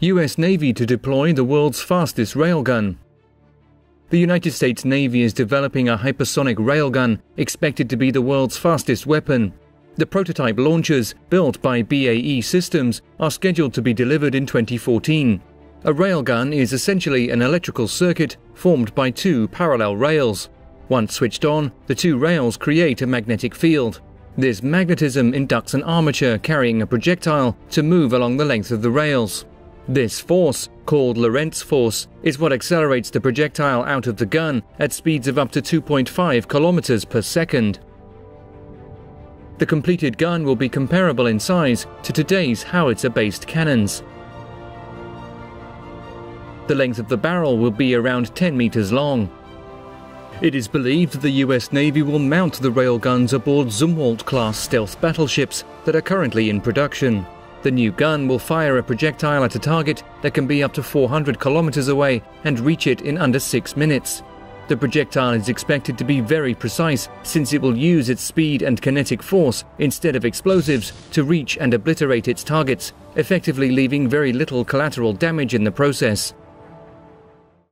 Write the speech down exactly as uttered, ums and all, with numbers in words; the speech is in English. U S Navy to deploy the world's fastest railgun. The United States Navy is developing a hypersonic railgun expected to be the world's fastest weapon. The prototype launchers, built by B A E Systems, are scheduled to be delivered in twenty fourteen. A railgun is essentially an electrical circuit formed by two parallel rails. Once switched on, the two rails create a magnetic field. This magnetism inducts an armature carrying a projectile to move along the length of the rails. This force, called Lorentz force, is what accelerates the projectile out of the gun at speeds of up to two point five kilometers per second. The completed gun will be comparable in size to today's howitzer-based cannons. The length of the barrel will be around ten meters long. It is believed that the U S Navy will mount the railguns aboard Zumwalt-class stealth battleships that are currently in production. The new gun will fire a projectile at a target that can be up to four hundred kilometers away and reach it in under six minutes. The projectile is expected to be very precise, since it will use its speed and kinetic force instead of explosives to reach and obliterate its targets, effectively leaving very little collateral damage in the process.